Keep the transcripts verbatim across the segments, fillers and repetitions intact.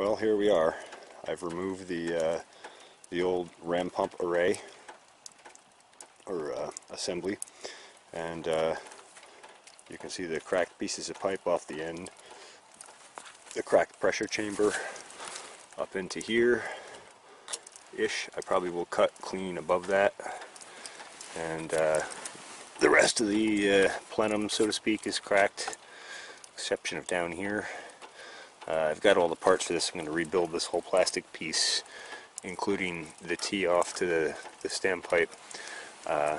Well, here we are. I've removed the uh, the old ram pump array or uh, assembly, and uh, you can see the cracked pieces of pipe off the end, the cracked pressure chamber up into here ish. I probably will cut clean above that, and uh, the rest of the uh, plenum, so to speak, is cracked, exception of down here. Uh, I've got all the parts for this. I'm going to rebuild this whole plastic piece, including the tee off to the, the standpipe, uh,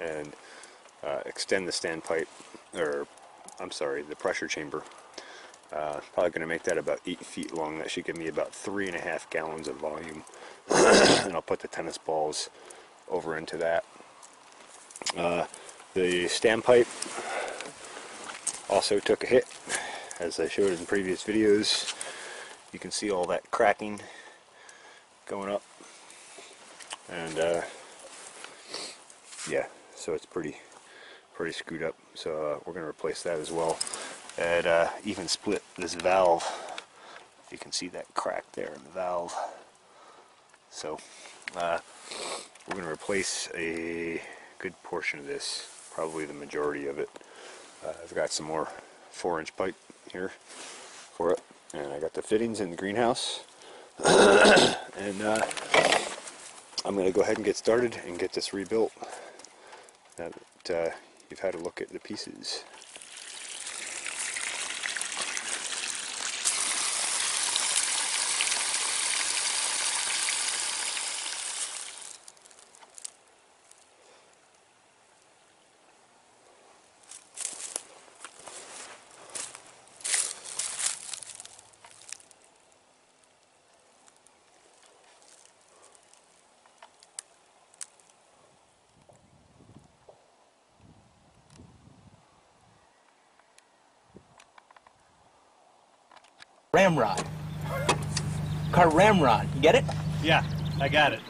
and uh, extend the standpipe, or I'm sorry, the pressure chamber. Uh, probably going to make that about eight feet long. That should give me about three and a half gallons of volume, and I'll put the tennis balls over into that. Uh, the standpipe also took a hit. As I showed in previous videos, you can see all that cracking going up, and uh, yeah, so it's pretty pretty screwed up, so uh, we're going to replace that as well, and uh, even split this valve. You can see that crack there in the valve, so uh, we're going to replace a good portion of this, probably the majority of it. uh, I've got some more four inch pipe here for it, and I got the fittings in the greenhouse. And uh, I'm going to go ahead and get started and get this rebuilt now that uh, you've had a look at the pieces. Ramrod. Car ramrod. You get it? Yeah, I got it.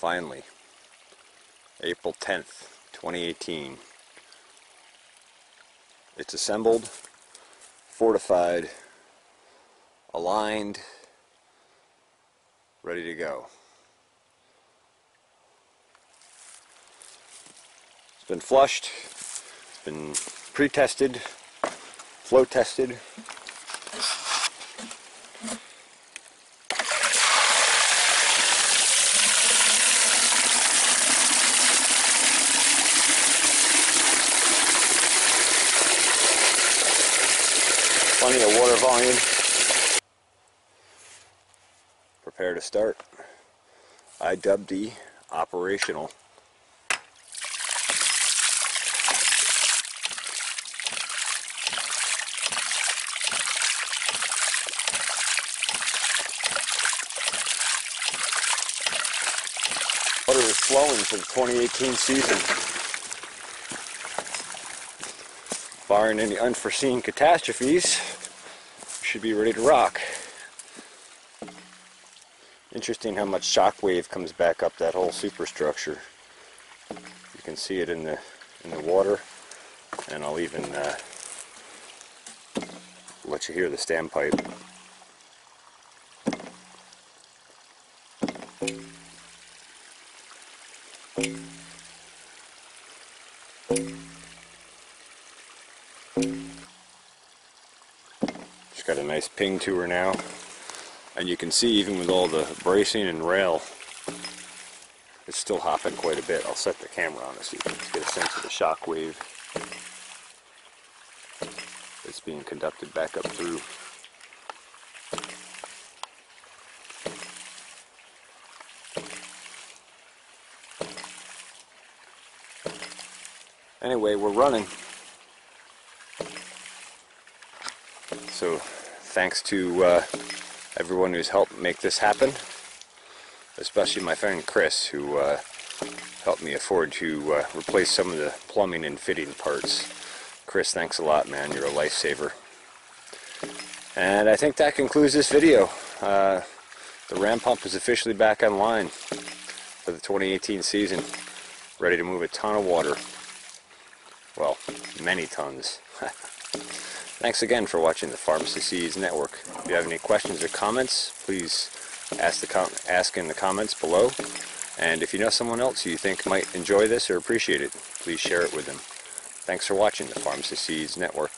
Finally, April tenth, twenty eighteen, it's assembled, fortified, aligned, ready to go. It's been flushed, it's been pre-tested, flow tested. Plenty of water volume. Prepare to start. I dubbed the operational. Water is flowing for the twenty eighteen season. Barring any unforeseen catastrophes, should be ready to rock. Interesting how much shockwave comes back up that whole superstructure. You can see it in the in the water, and I'll even uh, let you hear the standpipe. Got a nice ping to her now, and you can see even with all the bracing and rail, it's still hopping quite a bit. I'll set the camera on it so you can get a sense of the shock wave that's being conducted back up through. Anyway, we're running. So thanks to uh, everyone who's helped make this happen, especially my friend Chris, who uh, helped me afford to uh, replace some of the plumbing and fitting parts. Chris, thanks a lot, man. You're a lifesaver. And I think that concludes this video. Uh, the ram pump is officially back online for the twenty eighteen season, ready to move a ton of water. Well, many tons. Thanks again for watching the Farmacy Seeds Network. If you have any questions or comments, please ask, the com ask in the comments below. And if you know someone else who you think might enjoy this or appreciate it, please share it with them. Thanks for watching the Farmacy Seeds Network.